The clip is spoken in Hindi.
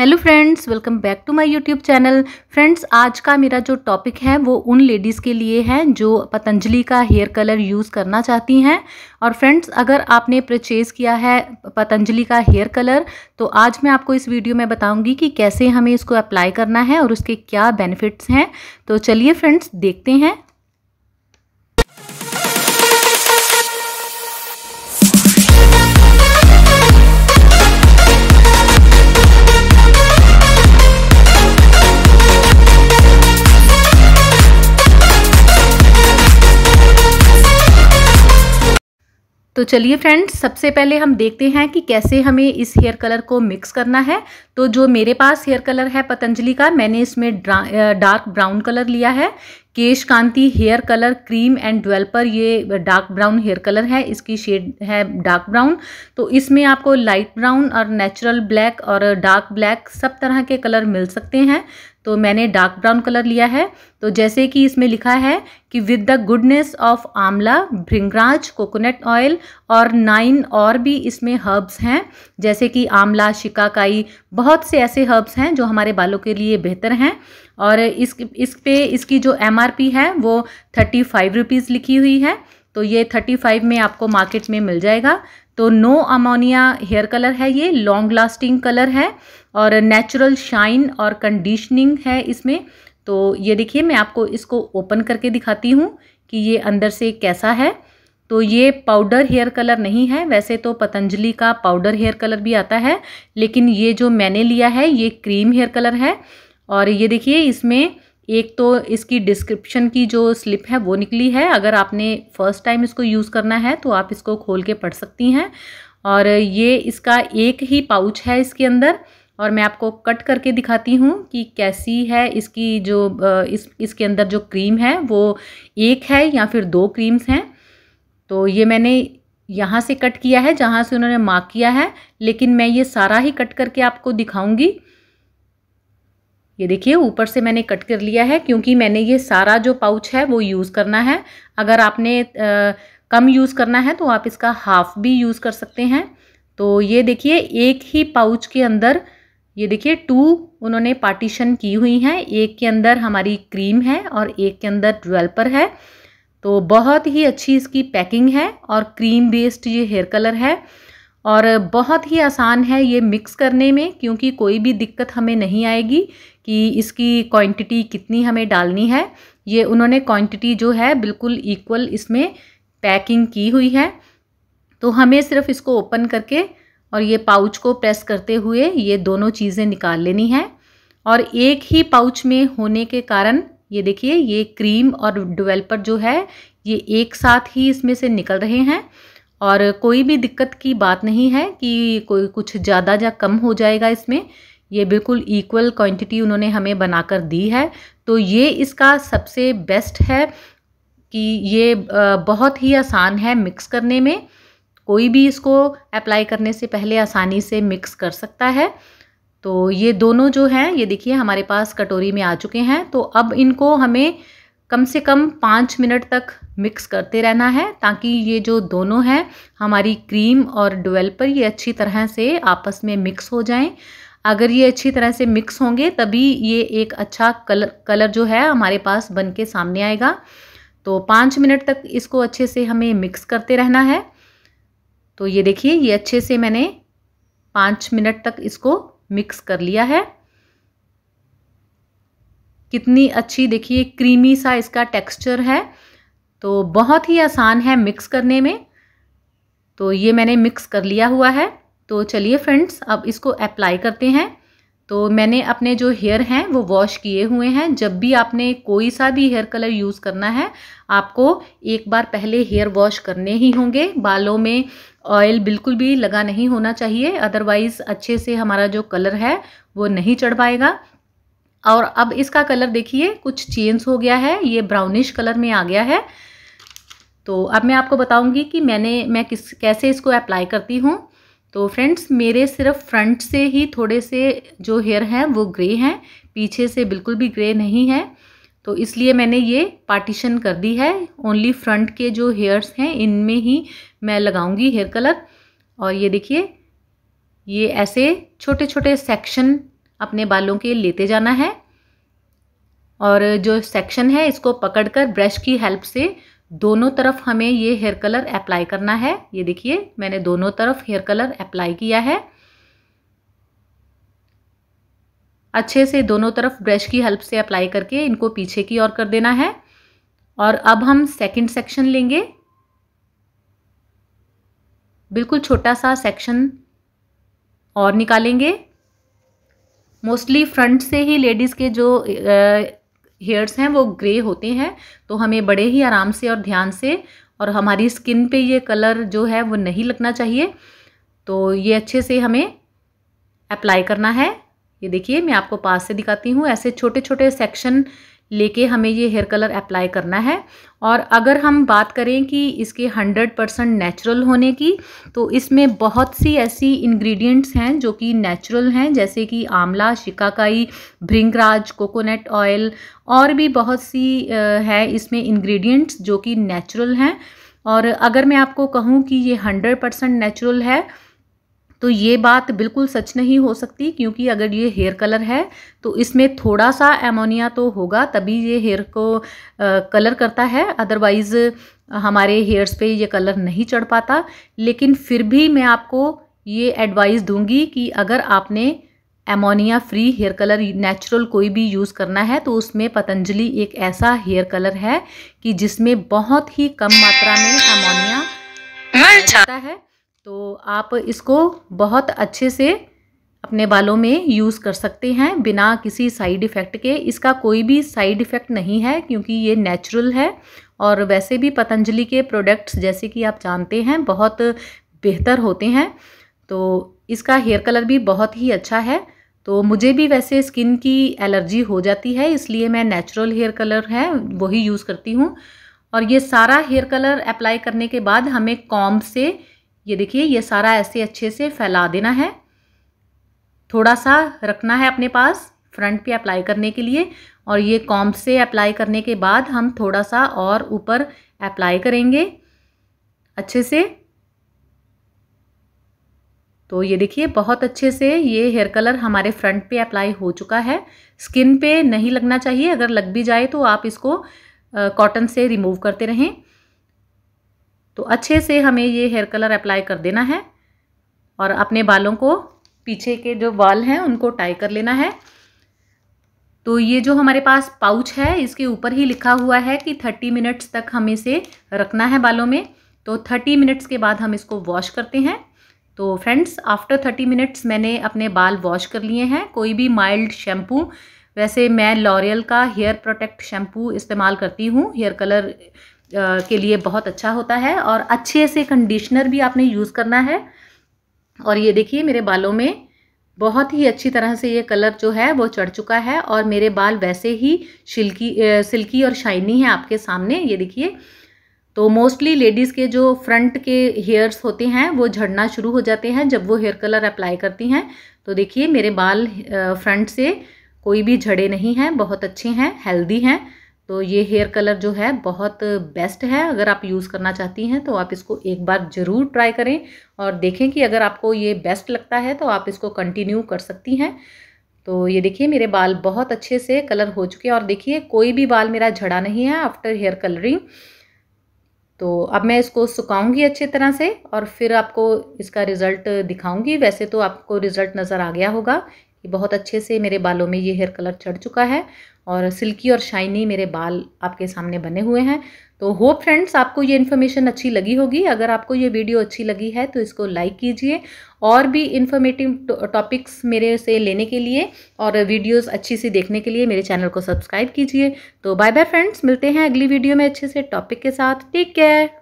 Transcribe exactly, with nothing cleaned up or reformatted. Hello friends, welcome back to my YouTube channel. Friends, आज का मेरा जो टॉपिक है वो उन लेडीज़ के लिए है जो पतंजलि का हेयर कलर यूज़ करना चाहती हैं। और फ्रेंड्स, अगर आपने परचेज़ किया है पतंजलि का हेयर कलर तो आज मैं आपको इस वीडियो में बताऊंगी कि कैसे हमें इसको अप्लाई करना है और उसके क्या बेनिफिट्स हैं। तो चलिए फ्रेंड्स देखते हैं। तो चलिए फ्रेंड्स, सबसे पहले हम देखते हैं कि कैसे हमें इस हेयर कलर को मिक्स करना है। तो जो मेरे पास हेयर कलर है पतंजलि का, मैंने इसमें डार्क ब्राउन कलर लिया है। Kesh Kanti hair colour cream and developer, ये डार्क ब्राउन हेयर कलर है, इसकी शेड है डार्क ब्राउन। तो इसमें आपको लाइट ब्राउन और नेचुरल ब्लैक और डार्क ब्लैक सब तरह के कलर मिल सकते हैं। तो मैंने डार्क ब्राउन कलर लिया है। तो जैसे कि इसमें लिखा है कि with the goodness of amla, bhringraj, coconut oil और नाइन और भी इसमें हर्ब्स हैं, जैसे कि आंवला, शिकाकाई, बहुत से ऐसे हर्ब्स हैं जो हमारे बालों के लिए बेहतर हैं। और इस इस पे इसकी जो एमआरपी है वो थर्टी फाइव रुपीज़ लिखी हुई है। तो ये थर्टी फाइव में आपको मार्केट में मिल जाएगा। तो नो अमोनिया हेयर कलर है, ये लॉन्ग लास्टिंग कलर है और नेचुरल शाइन और कंडीशनिंग है इसमें। तो ये देखिए, मैं आपको इसको ओपन करके दिखाती हूँ कि ये अंदर से कैसा है। तो ये पाउडर हेयर कलर नहीं है, वैसे तो पतंजलि का पाउडर हेयर कलर भी आता है, लेकिन ये जो मैंने लिया है ये क्रीम हेयर कलर है। और ये देखिए, इसमें एक तो इसकी डिस्क्रिप्शन की जो स्लिप है वो निकली है। अगर आपने फ़र्स्ट टाइम इसको यूज़ करना है तो आप इसको खोल के पढ़ सकती हैं। और ये इसका एक ही पाउच है इसके अंदर, और मैं आपको कट करके दिखाती हूँ कि कैसी है इसकी जो इस इसके अंदर जो क्रीम है वो एक है या फिर दो क्रीम्स हैं। तो ये मैंने यहाँ से कट किया है जहाँ से उन्होंने मार्क किया है, लेकिन मैं ये सारा ही कट करके आपको दिखाऊँगी। ये देखिए, ऊपर से मैंने कट कर लिया है क्योंकि मैंने ये सारा जो पाउच है वो यूज़ करना है। अगर आपने आ, कम यूज़ करना है तो आप इसका हाफ भी यूज़ कर सकते हैं। तो ये देखिए, एक ही पाउच के अंदर ये देखिए टू उन्होंने पार्टीशन की हुई हैं। एक के अंदर हमारी क्रीम है और एक के अंदर डेवलपर है। तो बहुत ही अच्छी इसकी पैकिंग है और क्रीम बेस्ड ये हेयर कलर है और बहुत ही आसान है ये मिक्स करने में, क्योंकि कोई भी दिक्कत हमें नहीं आएगी कि इसकी क्वांटिटी कितनी हमें डालनी है। ये उन्होंने क्वांटिटी जो है बिल्कुल इक्वल इसमें पैकिंग की हुई है। तो हमें सिर्फ इसको ओपन करके और ये पाउच को प्रेस करते हुए ये दोनों चीज़ें निकाल लेनी है। और एक ही पाउच में होने के कारण ये देखिए, ये क्रीम और डेवलपर जो है ये एक साथ ही इसमें से निकल रहे हैं और कोई भी दिक्कत की बात नहीं है कि कोई कुछ ज़्यादा या कम हो जाएगा इसमें। ये बिल्कुल इक्वल क्वांटिटी उन्होंने हमें बनाकर दी है। तो ये इसका सबसे बेस्ट है कि ये बहुत ही आसान है मिक्स करने में, कोई भी इसको अप्लाई करने से पहले आसानी से मिक्स कर सकता है। तो ये दोनों जो हैं ये देखिए हमारे पास कटोरी में आ चुके हैं। तो अब इनको हमें कम से कम पाँच मिनट तक मिक्स करते रहना है, ताकि ये जो दोनों हैं हमारी क्रीम और डेवलपर ये अच्छी तरह से आपस में मिक्स हो जाएं। अगर ये अच्छी तरह से मिक्स होंगे तभी ये एक अच्छा कलर कलर जो है हमारे पास बन के सामने आएगा। तो पाँच मिनट तक इसको अच्छे से हमें मिक्स करते रहना है। तो ये देखिए, ये अच्छे से मैंने पाँच मिनट तक इसको मिक्स कर लिया है। कितनी अच्छी देखिए क्रीमी सा इसका टेक्सचर है। तो बहुत ही आसान है मिक्स करने में। तो ये मैंने मिक्स कर लिया हुआ है। तो चलिए फ्रेंड्स, अब इसको अप्लाई करते हैं। तो मैंने अपने जो हेयर हैं वो वॉश किए हुए हैं। जब भी आपने कोई सा भी हेयर कलर यूज़ करना है, आपको एक बार पहले हेयर वॉश करने ही होंगे। बालों में ऑयल बिल्कुल भी लगा नहीं होना चाहिए, अदरवाइज़ अच्छे से हमारा जो कलर है वो नहीं चढ़ पाएगा। और अब इसका कलर देखिए कुछ चेंज हो गया है, ये ब्राउनिश कलर में आ गया है। तो अब मैं आपको बताऊंगी कि मैंने मैं किस कैसे इसको अप्लाई करती हूँ। तो फ्रेंड्स, मेरे सिर्फ फ्रंट से ही थोड़े से जो हेयर हैं वो ग्रे हैं, पीछे से बिल्कुल भी ग्रे नहीं है। तो इसलिए मैंने ये पार्टीशन कर दी है। ओनली फ्रंट के जो हेयर्स हैं इनमें ही मैं लगाऊंगी हेयर कलर। और ये देखिए, ये ऐसे छोटे छोटे सेक्शन अपने बालों के लेते जाना है और जो सेक्शन है इसको पकड़कर ब्रश की हेल्प से दोनों तरफ हमें ये हेयर कलर अप्लाई करना है। ये देखिए मैंने दोनों तरफ हेयर कलर अप्लाई किया है। अच्छे से दोनों तरफ ब्रश की हेल्प से अप्लाई करके इनको पीछे की ओर कर देना है। और अब हम सेकंड सेक्शन लेंगे, बिल्कुल छोटा सा सेक्शन और निकालेंगे। मोस्टली फ्रंट से ही लेडीज़ के जो हेयर्स हैं वो ग्रे होते हैं, तो हमें बड़े ही आराम से और ध्यान से, और हमारी स्किन पे ये कलर जो है वो नहीं लगना चाहिए, तो ये अच्छे से हमें अप्लाई करना है। ये देखिए मैं आपको पास से दिखाती हूँ, ऐसे छोटे छोटे सेक्शन लेके हमें ये हेयर कलर अप्लाई करना है। और अगर हम बात करें कि इसके हंड्रेड परसेंट नेचुरल होने की, तो इसमें बहुत सी ऐसी इंग्रेडिएंट्स हैं जो कि नेचुरल हैं, जैसे कि आंवला, शिकाकाई, भृंगराज, कोकोनट ऑयल और भी बहुत सी है इसमें इंग्रेडिएंट्स जो कि नेचुरल हैं। और अगर मैं आपको कहूँ कि ये हंड्रेड परसेंट नेचुरल है तो ये बात बिल्कुल सच नहीं हो सकती, क्योंकि अगर ये हेयर कलर है तो इसमें थोड़ा सा एमोनिया तो होगा तभी ये हेयर को आ, कलर करता है, अदरवाइज़ हमारे हेयर्स पे ये कलर नहीं चढ़ पाता। लेकिन फिर भी मैं आपको ये एडवाइस दूंगी कि अगर आपने ammonia free hair colour natural कोई भी यूज़ करना है तो उसमें पतंजलि एक ऐसा हेयर कलर है कि जिसमें बहुत ही कम मात्रा में एमोनिया रहता है, तो आप इसको बहुत अच्छे से अपने बालों में यूज़ कर सकते हैं बिना किसी साइड इफ़ेक्ट के। इसका कोई भी साइड इफ़ेक्ट नहीं है क्योंकि ये नेचुरल है। और वैसे भी पतंजलि के प्रोडक्ट्स जैसे कि आप जानते हैं बहुत बेहतर होते हैं, तो इसका हेयर कलर भी बहुत ही अच्छा है। तो मुझे भी वैसे स्किन की एलर्जी हो जाती है, इसलिए मैं नेचुरल हेयर कलर है वही यूज़ करती हूँ। और ये सारा हेयर कलर अप्लाई करने के बाद हमें कॉम्ब से, ये देखिए, ये सारा ऐसे अच्छे से फैला देना है, थोड़ा सा रखना है अपने पास फ्रंट पे अप्लाई करने के लिए। और ये कॉम्ब से अप्लाई करने के बाद हम थोड़ा सा और ऊपर अप्लाई करेंगे अच्छे से। तो ये देखिए बहुत अच्छे से ये हेयर कलर हमारे फ्रंट पे अप्लाई हो चुका है। स्किन पे नहीं लगना चाहिए, अगर लग भी जाए तो आप इसको कॉटन से रिमूव करते रहें। तो अच्छे से हमें ये हेयर कलर अप्लाई कर देना है और अपने बालों को पीछे के जो बाल हैं उनको टाई कर लेना है। तो ये जो हमारे पास पाउच है इसके ऊपर ही लिखा हुआ है कि थर्टी मिनट्स तक हमें इसे रखना है बालों में, तो थर्टी मिनट्स के बाद हम इसको वॉश करते हैं। तो फ्रेंड्स आफ्टर थर्टी मिनट्स मैंने अपने बाल वॉश कर लिए हैं, कोई भी माइल्ड शैम्पू, वैसे मैं लॉरियल का हेयर प्रोटेक्ट शैम्पू इस्तेमाल करती हूँ, हेयर कलर के लिए बहुत अच्छा होता है। और अच्छे से कंडीशनर भी आपने यूज़ करना है। और ये देखिए मेरे बालों में बहुत ही अच्छी तरह से ये कलर जो है वो चढ़ चुका है और मेरे बाल वैसे ही सिल्की सिल्की और शाइनी है आपके सामने, ये देखिए। तो मोस्टली लेडीज़ के जो फ्रंट के हेयर्स होते हैं वो झड़ना शुरू हो जाते हैं जब वो हेयर कलर अप्लाई करती हैं। तो देखिए मेरे बाल फ्रंट से कोई भी झड़े नहीं हैं, बहुत अच्छे हैं, हेल्दी हैं। तो ये हेयर कलर जो है बहुत बेस्ट है, अगर आप यूज़ करना चाहती हैं तो आप इसको एक बार ज़रूर ट्राई करें और देखें कि अगर आपको ये बेस्ट लगता है तो आप इसको कंटिन्यू कर सकती हैं। तो ये देखिए मेरे बाल बहुत अच्छे से कलर हो चुके हैं और देखिए कोई भी बाल मेरा झड़ा नहीं है आफ्टर हेयर कलरिंग। तो अब मैं इसको सुखाऊंगी अच्छे तरह से और फिर आपको इसका रिज़ल्ट दिखाऊँगी। वैसे तो आपको रिज़ल्ट नज़र आ गया होगा कि बहुत अच्छे से मेरे बालों में ये हेयर कलर चढ़ चुका है और सिल्की और शाइनी मेरे बाल आपके सामने बने हुए हैं। तो होप फ्रेंड्स आपको ये इन्फॉर्मेशन अच्छी लगी होगी। अगर आपको ये वीडियो अच्छी लगी है तो इसको लाइक कीजिए और भी इन्फॉर्मेटिव टॉपिक्स मेरे से लेने के लिए और वीडियोस अच्छी सी देखने के लिए मेरे चैनल को सब्सक्राइब कीजिए। तो बाय बाय फ्रेंड्स, मिलते हैं अगली वीडियो में अच्छे से टॉपिक के साथ। Take care.